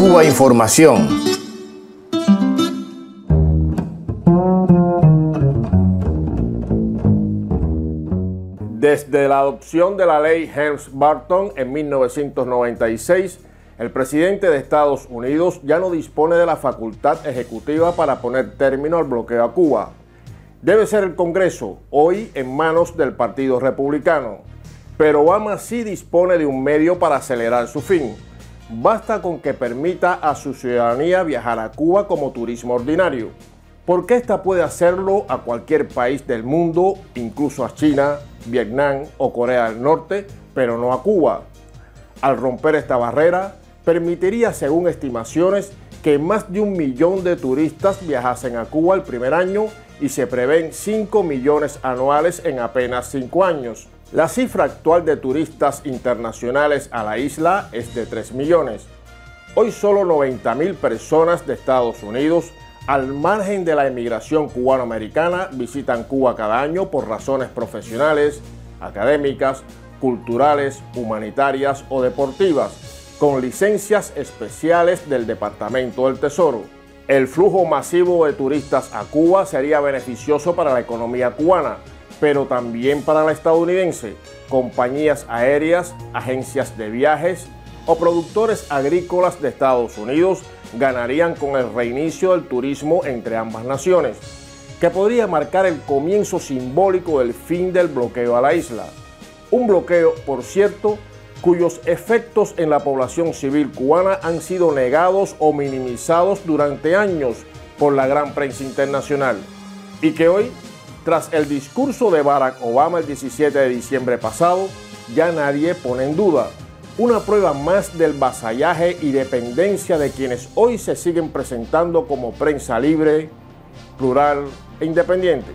Cuba Información. Desde la adopción de la ley Helms-Burton en 1996, el presidente de Estados Unidos ya no dispone de la facultad ejecutiva para poner término al bloqueo a Cuba. Debe ser el Congreso, hoy en manos del Partido Republicano. Pero Obama sí dispone de un medio para acelerar su fin. Basta con que permita a su ciudadanía viajar a Cuba como turismo ordinario, porque ésta puede hacerlo a cualquier país del mundo, incluso a China, Vietnam o Corea del Norte, pero no a Cuba. Al romper esta barrera, permitiría, según estimaciones, que más de 1 millón de turistas viajasen a Cuba el primer año y se prevén 5 millones anuales en apenas 5 años. La cifra actual de turistas internacionales a la isla es de 3 millones. Hoy solo 90.000 personas de Estados Unidos, al margen de la emigración cubanoamericana, visitan Cuba cada año por razones profesionales, académicas, culturales, humanitarias o deportivas, con licencias especiales del Departamento del Tesoro. El flujo masivo de turistas a Cuba sería beneficioso para la economía cubana, pero también para la estadounidense. Compañías aéreas, agencias de viajes o productores agrícolas de Estados Unidos ganarían con el reinicio del turismo entre ambas naciones, que podría marcar el comienzo simbólico del fin del bloqueo a la isla. Un bloqueo, por cierto, cuyos efectos en la población civil cubana han sido negados o minimizados durante años por la gran prensa internacional, y que hoy, tras el discurso de Barack Obama el 17 de diciembre pasado, ya nadie pone en duda. Una prueba más del vasallaje y dependencia de quienes hoy se siguen presentando como prensa libre, plural e independiente.